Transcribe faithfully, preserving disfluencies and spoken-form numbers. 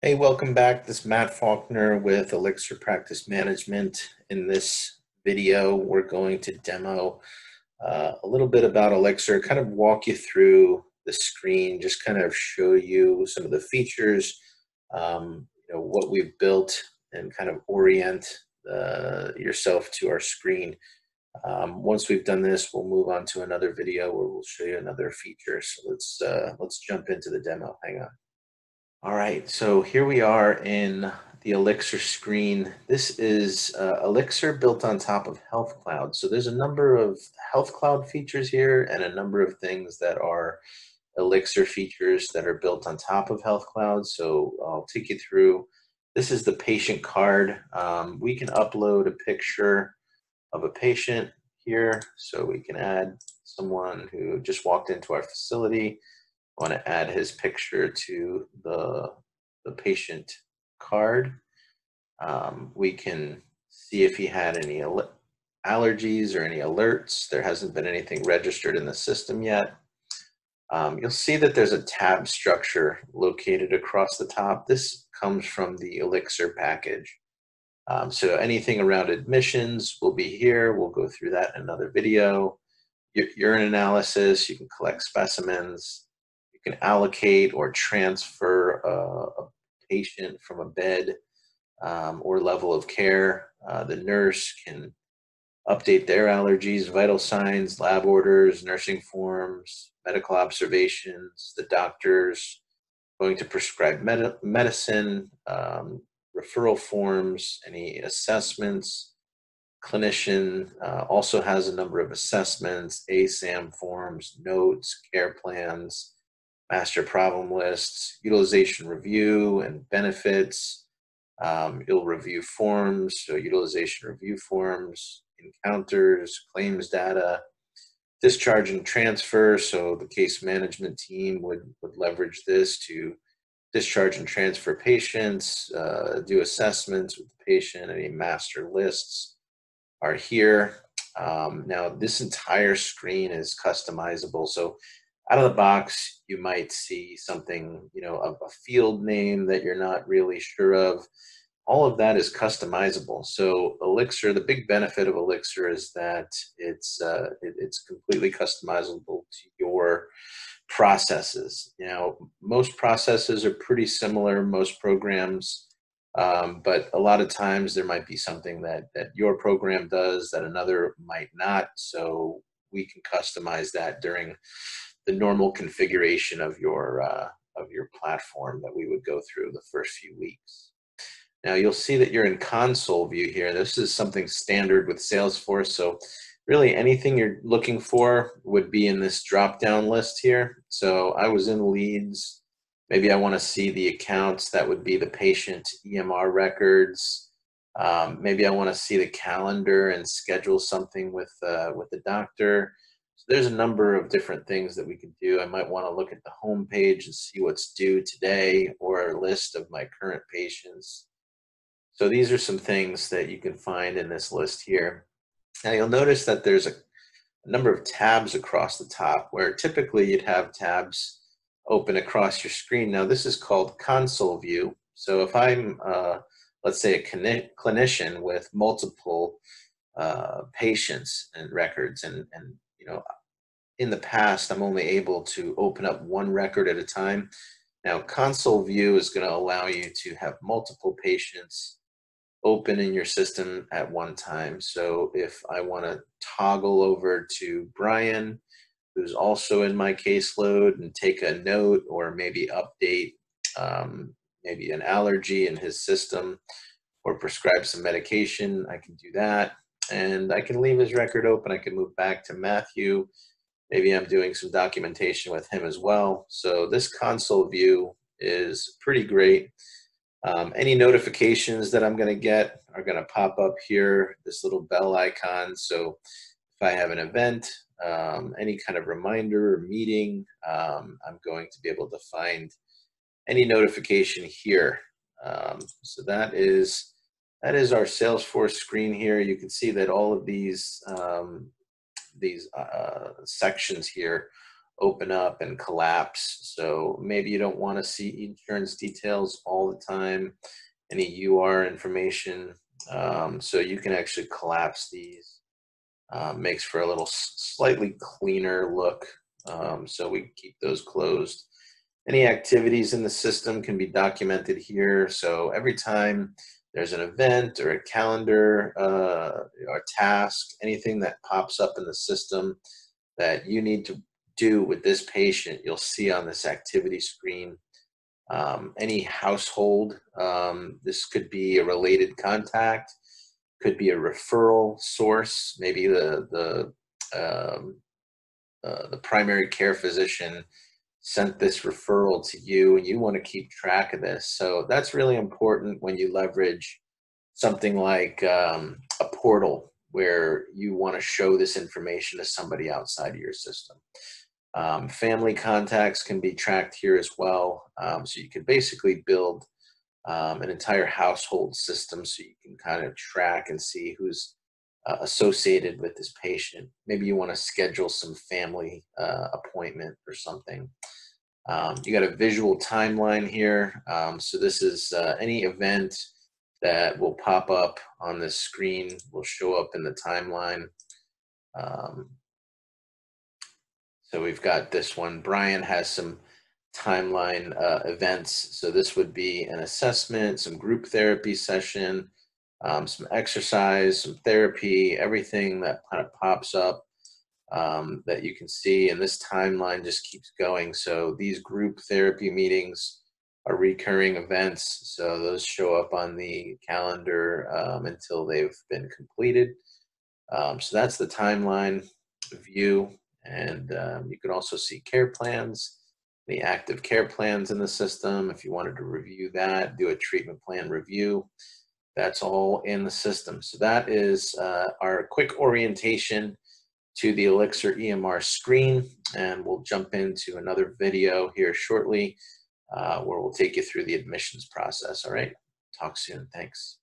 Hey, welcome back. This is Matt Faulkner with Elixir Practice Management. In this video, we're going to demo uh, a little bit about Elixir, kind of walk you through the screen, just kind of show you some of the features, um, you know, what we've built, and kind of orient uh, yourself to our screen. Um, once we've done this, we'll move on to another video where we'll show you another feature. So let's, uh, let's jump into the demo. Hang on. All right, so here we are in the Elixir screen. This is uh, Elixir built on top of Health Cloud. So there's a number of Health Cloud features here and a number of things that are Elixir features that are built on top of Health Cloud. So I'll take you through. This is the patient card. Um, we can upload a picture of a patient here. So we can add someone who just walked into our facility. I want to add his picture to the, the patient card. Um, we can see if he had any al allergies or any alerts. There hasn't been anything registered in the system yet. Um, you'll see that there's a tab structure located across the top. This comes from the Elixir package. Um, so anything around admissions will be here. We'll go through that in another video. U- urine analysis, you can collect specimens. You can allocate or transfer a, a patient from a bed um, or level of care. Uh, the nurse can update their allergies, vital signs, lab orders, nursing forms, medical observations. The doctor's going to prescribe med medicine, um, referral forms, any assessments. Clinician uh, also has a number of assessments, A SAM forms, notes, care plans, master problem lists, utilization review and benefits. Um, you'll review forms, so utilization review forms, encounters, claims data, discharge and transfer. So the case management team would, would leverage this to discharge and transfer patients, uh, do assessments with the patient. Any master lists are here. Um, now this entire screen is customizable. So out of the box, you might see something, you know, a, a field name that you're not really sure of. All of that is customizable. So Elixir, the big benefit of Elixir is that it's uh, it, it's completely customizable to your processes. You know, most processes are pretty similar, most programs, um, but a lot of times there might be something that that your program does that another might not. So we can customize that during the normal configuration of your uh, of your platform that we would go through the first few weeks. Now you'll see that you're in console view here. This is something standard with Salesforce. So really anything you're looking for would be in this drop-down list here. So I was in leads. Maybe I want to see the accounts. That would be the patient E M R records. Um, maybe I want to see the calendar and schedule something with uh, with the doctor. So there's a number of different things that we can do. I might want to look at the home page and see what's due today, or a list of my current patients. So these are some things that you can find in this list here. Now you'll notice that there's a, a number of tabs across the top, where typically you'd have tabs open across your screen. Now this is called console view. So if I'm, uh, let's say, a clinician with multiple uh, patients and records, and, and you know, in the past, I'm only able to open up one record at a time. Now, console view is going to allow you to have multiple patients open in your system at one time. So if I want to toggle over to Brian, who's also in my caseload, and take a note, or maybe update um, maybe an allergy in his system, or prescribe some medication, I can do that. And I can leave his record open. I can move back to Matthew. Maybe I'm doing some documentation with him as well. So this console view is pretty great. Um, any notifications that I'm going to get are going to pop up here, this little bell icon. So if I have an event, um, any kind of reminder or meeting, um, I'm going to be able to find any notification here. Um, so that is That is our Salesforce screen here. You can see that all of these, um, these uh, sections here open up and collapse. So maybe you don't want to see insurance details all the time, any U R information. Um, so you can actually collapse these. Uh, makes for a little slightly cleaner look. Um, so we keep those closed. Any activities in the system can be documented here. So every time there's an event or a calendar uh, or task, anything that pops up in the system that you need to do with this patient, you'll see on this activity screen. Um, any household, um, this could be a related contact, could be a referral source, maybe the, the, um, uh, the primary care physician sent this referral to you and you want to keep track of this. So that's really important when you leverage something like um, a portal where you want to show this information to somebody outside of your system. Um, family contacts can be tracked here as well. Um, so you can basically build um, an entire household system so you can kind of track and see who's uh, associated with this patient. Maybe you want to schedule some family uh, appointment or something. Um, you got a visual timeline here. Um, so this is uh, any event that will pop up on this screen will show up in the timeline. Um, So we've got this one. Brian has some timeline uh, events. So this would be an assessment, some group therapy session, um, some exercise, some therapy, everything that kind of pops up um, that you can see. And this timeline just keeps going. So these group therapy meetings are recurring events. So those show up on the calendar um, until they've been completed. Um, so that's the timeline view. And um, you can also see care plans, the active care plans in the system. If you wanted to review that, do a treatment plan review, that's all in the system. So that is uh, our quick orientation to the Elixir E M R screen. And we'll jump into another video here shortly uh, where we'll take you through the admissions process. All right, talk soon, thanks.